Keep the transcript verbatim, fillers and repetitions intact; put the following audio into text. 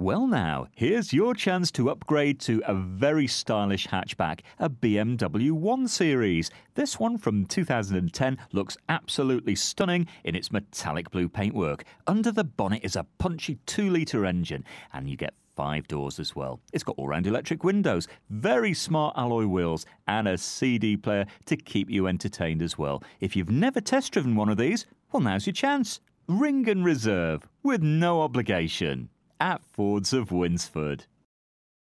Well now, here's your chance to upgrade to a very stylish hatchback, a B M W one series. This one from two thousand ten looks absolutely stunning in its metallic blue paintwork. Under the bonnet is a punchy two litre engine, and you get five doors as well. It's got all-round electric windows, very smart alloy wheels, and a C D player to keep you entertained as well. If you've never test-driven one of these, well, now's your chance. Ring and reserve with no obligation at Fords of Winsford.